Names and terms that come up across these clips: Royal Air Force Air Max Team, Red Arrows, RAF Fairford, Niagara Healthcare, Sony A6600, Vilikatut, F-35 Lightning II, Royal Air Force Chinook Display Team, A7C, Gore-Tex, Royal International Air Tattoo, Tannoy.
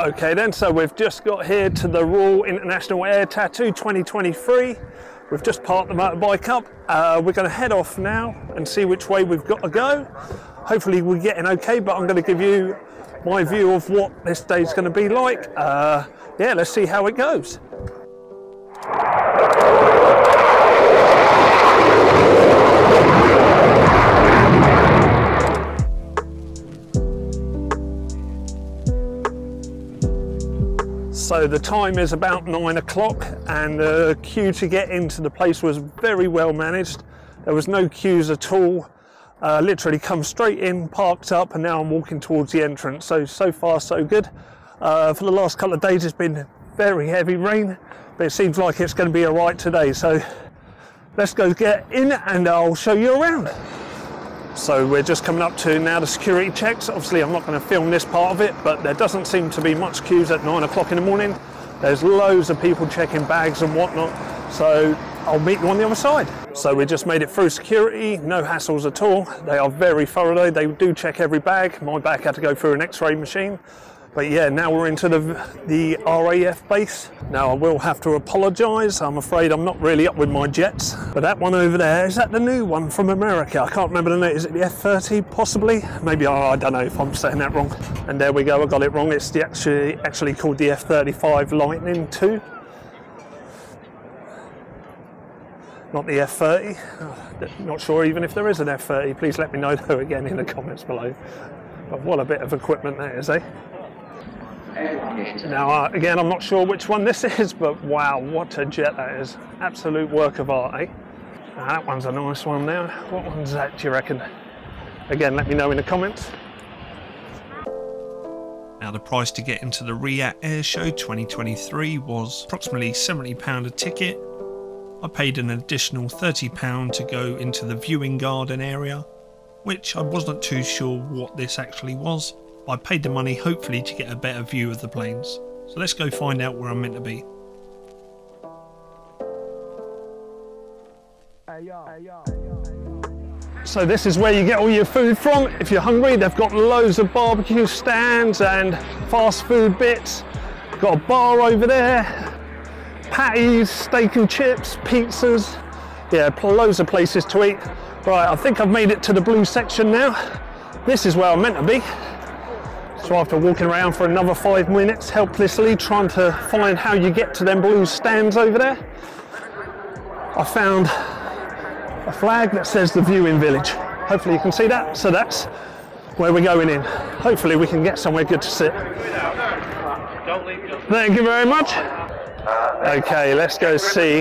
Okay then, so we've just got here to the Royal International Air Tattoo 2023. We've just parked the motorbike up. We're going to head off now and see which way we've got to go. Hopefully we're getting okay, but I'm going to give you my view of what this day's going to be like. Yeah, let's see how it goes. So the time is about 9 o'clock and the queue to get into the place was very well managed. There was no queues at all. Literally come straight in, parked up, and now I'm walking towards the entrance. So far so good. For the last couple of days it's been very heavy rain, but it seems like it's going to be all right today. So let's go get in and I'll show you around. So we're just coming up to now the security checks. Obviously I'm not going to film this part of it, but there doesn't seem to be much queues at 9 o'clock in the morning. There's loads of people checking bags and whatnot, so I'll meet you on the other side. So we just made it through security, no hassles at all. They are very thorough, they do check every bag. My bag had to go through an x-ray machine. But yeah, now we're into the RAF base. Now I will have to apologise, I'm afraid I'm not really up with my jets. But that one over there, is that the new one from America? I can't remember the name, is it the F-30 possibly? Maybe, I don't know if I'm saying that wrong. And there we go, I got it wrong, it's the actually called the F-35 Lightning II. Not the F-30, oh, not sure even if there is an F-30, please let me know though again in the comments below. But what a bit of equipment that is, eh? Now again, I'm not sure which one this is, but wow, what a jet that is. Absolute work of art, eh? Now, that one's a nice one now. What one's that, do you reckon? Again, let me know in the comments. Now the price to get into the Riyadh Air Show 2023 was approximately £70 a ticket. I paid an additional £30 to go into the viewing garden area, which I wasn't too sure what this actually was. I paid the money hopefully to get a better view of the planes. So let's go find out where I'm meant to be. So this is where you get all your food from. If you're hungry, they've got loads of barbecue stands and fast food bits. Got a bar over there, patties, steak and chips, pizzas. Yeah, loads of places to eat. Right, I think I've made it to the blue section now. This is where I'm meant to be. So after walking around for another 5 minutes, helplessly trying to find how you get to them blue stands over there, I found a flag that says the viewing village. Hopefully you can see that. So that's where we're going in. Hopefully we can get somewhere good to sit. Thank you very much. Okay, let's go see.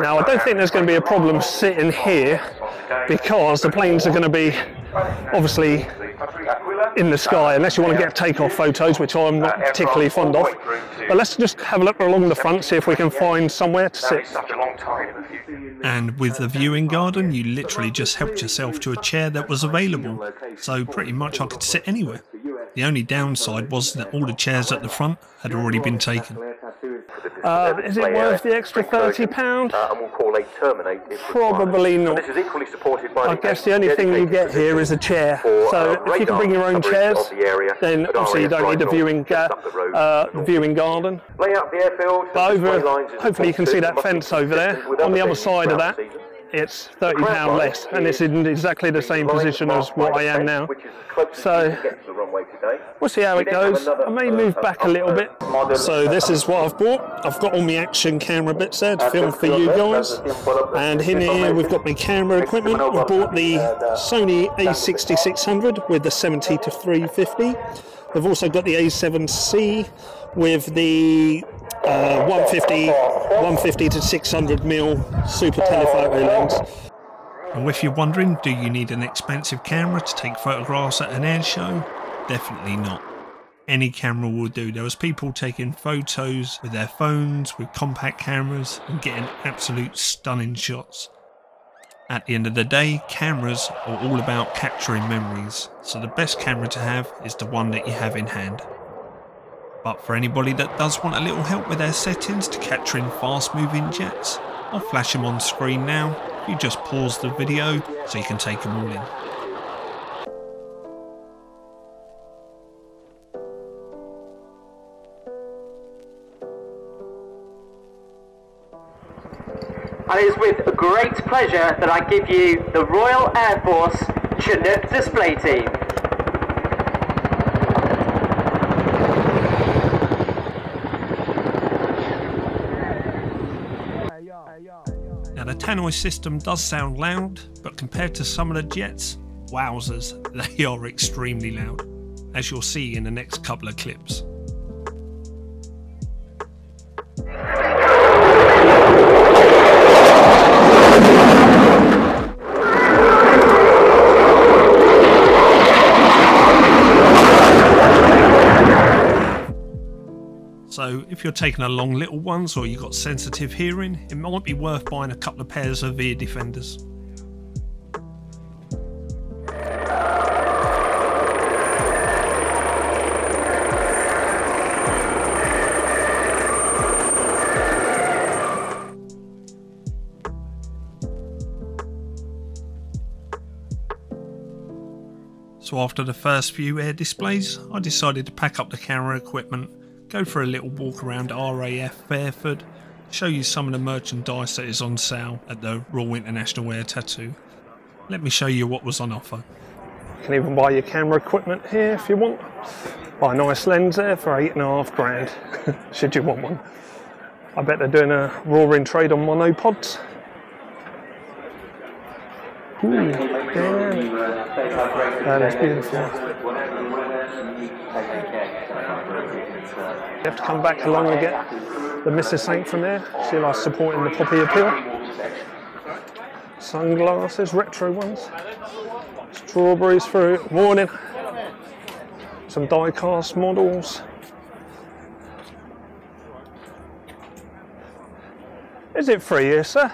Now I don't think there's going to be a problem sitting here because the planes are going to be obviously in the sky, unless you want to get takeoff photos, which I'm not particularly fond of. But let's just have a look along the front, see if we can find somewhere to sit. And with the viewing garden, you literally just helped yourself to a chair that was available, so pretty much I could sit anywhere. The only downside was that all the chairs at the front had already been taken. Is it worth the extra £30? Probably not. I guess the only thing you get here is a chair. So if you can bring your own chairs, then obviously you don't need a viewing garden. But over, hopefully you can see that fence over there. On the other side of that, it's £30 less, and it's in exactly the same position as what I am now. So we'll see how it goes. I may move back a little bit. So this is what I've bought. I've got all my action camera bits there to film for you guys. And in here we've got my camera equipment. I bought the Sony A6600 with the 70-350. I've also got the A7C with the 150 to 600mm super telephoto lens. And if you're wondering, do you need an expensive camera to take photographs at an air show? Definitely not. Any camera will do. There was people taking photos with their phones, with compact cameras, and getting absolute stunning shots. At the end of the day, cameras are all about capturing memories, so the best camera to have is the one that you have in hand. But for anybody that does want a little help with their settings to capturing fast moving jets, I'll flash them on screen now. You just pause the video so you can take them all in. and it is with great pleasure that I give you the Royal Air Force Chinook Display Team. Now the tannoy system does sound loud, but compared to some of the jets, wowzers, they are extremely loud, as you'll see in the next couple of clips. So if you're taking along little ones or you've got sensitive hearing, it might be worth buying a couple of pairs of ear defenders. So after the first few air displays, I decided to pack up the camera equipment, go for a little walk around RAF Fairford, show you some of the merchandise that is on sale at the Royal International Air Tattoo. Let me show you what was on offer. You can even buy your camera equipment here if you want. Buy a nice lens there for £8,500, should you want one. I bet they're doing a roaring trade on monopods. Ooh, yeah. That is beautiful. You have to come back along and get the Mrs. Saint from there. She likes supporting the poppy appeal. Sunglasses, retro ones. Strawberries through, warning. Some die-cast models. Is it free here, sir?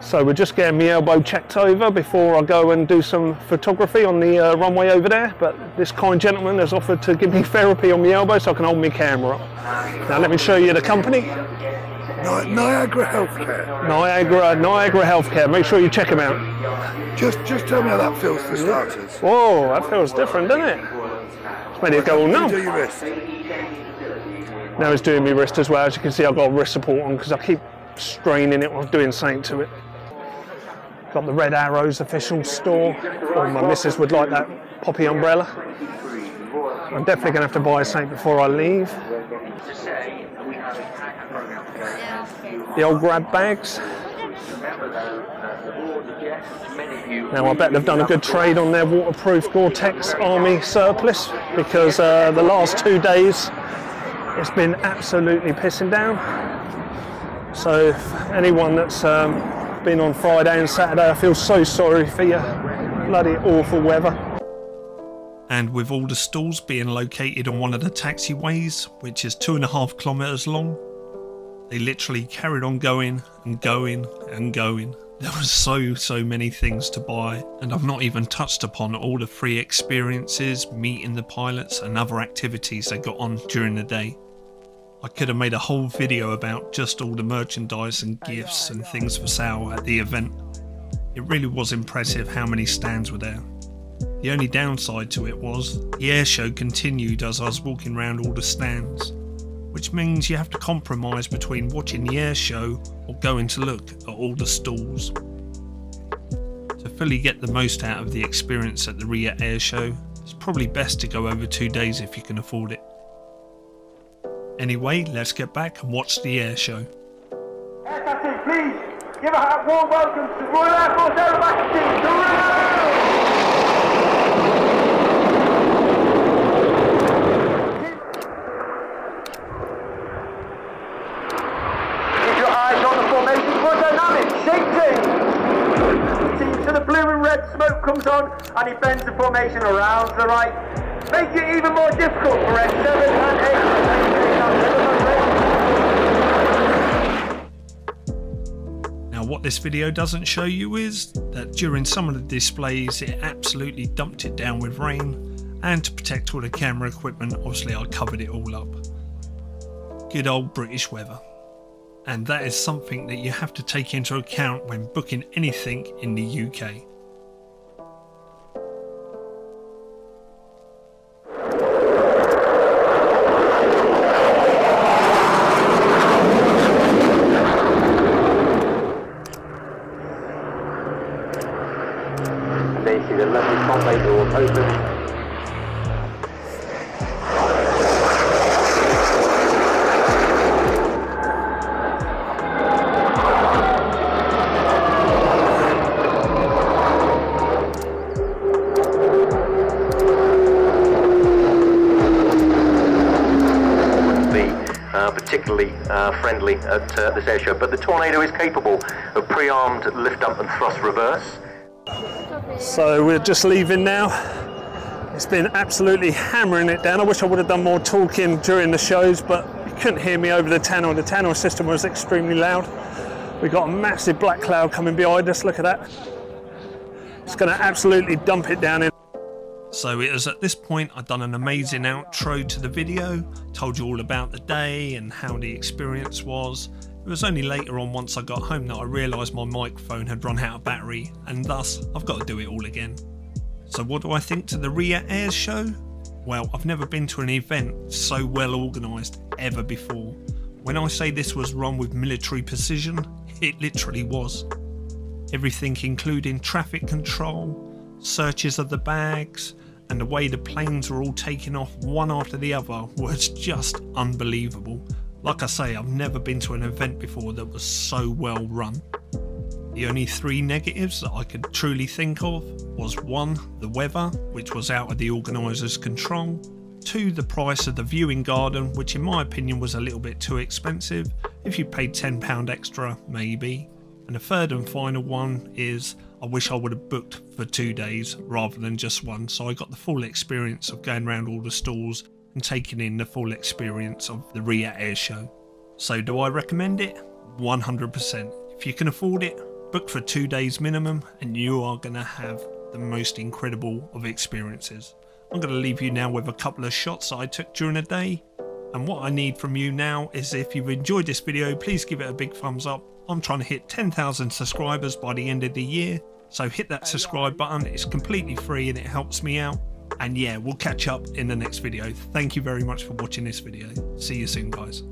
So we're just getting my elbow checked over before I go and do some photography on the runway over there, but this kind gentleman has offered to give me therapy on my elbow so I can hold my camera up. Now let me show you the company. Niagara Healthcare. Niagara Healthcare. Make sure you check them out. Just tell me how that feels for starters. Whoa, that feels different, doesn't it? It's made it go all numb. Now it's doing my wrist as well. As you can see, I've got wrist support on because I keep straining it while doing something to it. Got the Red Arrows official store. Oh, my missus would like that poppy umbrella. I'm definitely going to have to buy something before I leave. The old grab bags. Now I bet they've done a good trade on their waterproof Gore-Tex army surplus because the last 2 days it's been absolutely pissing down. So anyone that's been on Friday and Saturday, I feel so sorry for you. Bloody awful weather. And with all the stalls being located on one of the taxiways, which is 2.5 kilometres long, they literally carried on going and going and going. There was so many things to buy, and I've not even touched upon all the free experiences, meeting the pilots and other activities they got on during the day. I could have made a whole video about just all the merchandise and gifts and things for sale at the event. It really was impressive how many stands were there. The only downside to it was the air show continued as I was walking around all the stands, which means you have to compromise between watching the air show or going to look at all the stalls. To fully get the most out of the experience at the Rio air show, it's probably best to go over 2 days if you can afford it. Anyway, let's get back and watch the air show. Air Tattoo, please give a warm welcome to Royal Air Force Air Max Team. Keep your eyes on the formation for dynamic shaping. See, so the blue and red smoke comes on and he bends the formation around to the right, making it even more difficult for Red 7 and 8. Now what this video doesn't show you is that during some of the displays it absolutely dumped it down with rain, and to protect all the camera equipment obviously I covered it all up. Good old British weather. And that is something that you have to take into account when booking anything in the UK. particularly friendly at this airshow. But the Tornado is capable of pre-armed lift up and thrust reverse. So we're just leaving now. It's been absolutely hammering it down. I wish I would have done more talking during the shows, but you couldn't hear me over the tannoy. The tannoy system was extremely loud. We've got a massive black cloud coming behind us. Look at that. It's going to absolutely dump it down in. So it was at this point I'd done an amazing outro to the video, told you all about the day and how the experience was. It was only later on once I got home that I realised my microphone had run out of battery, and thus I've got to do it all again. So what do I think to the RIA Air Show? Well, I've never been to an event so well organised ever before. When I say this was run with military precision, it literally was. Everything including traffic control, searches of the bags, and the way the planes were all taking off one after the other was just unbelievable. Like I say, I've never been to an event before that was so well run. The only three negatives that I could truly think of was 1, the weather, which was out of the organisers' control, 2, the price of the viewing garden, which in my opinion was a little bit too expensive. If you paid £10 extra, maybe. And the third and final one is I wish I would have booked for 2 days rather than just one, so I got the full experience of going around all the stalls and taking in the full experience of the RIA Air Show. So do I recommend it? 100%. If you can afford it, book for 2 days minimum and you are going to have the most incredible of experiences. I'm going to leave you now with a couple of shots that I took during the day, and what I need from you now is if you've enjoyed this video, please give it a big thumbs up. I'm trying to hit 10,000 subscribers by the end of the year, so hit that subscribe button. It's completely free and it helps me out. And yeah, we'll catch up in the next video. Thank you very much for watching this video. See you soon, guys.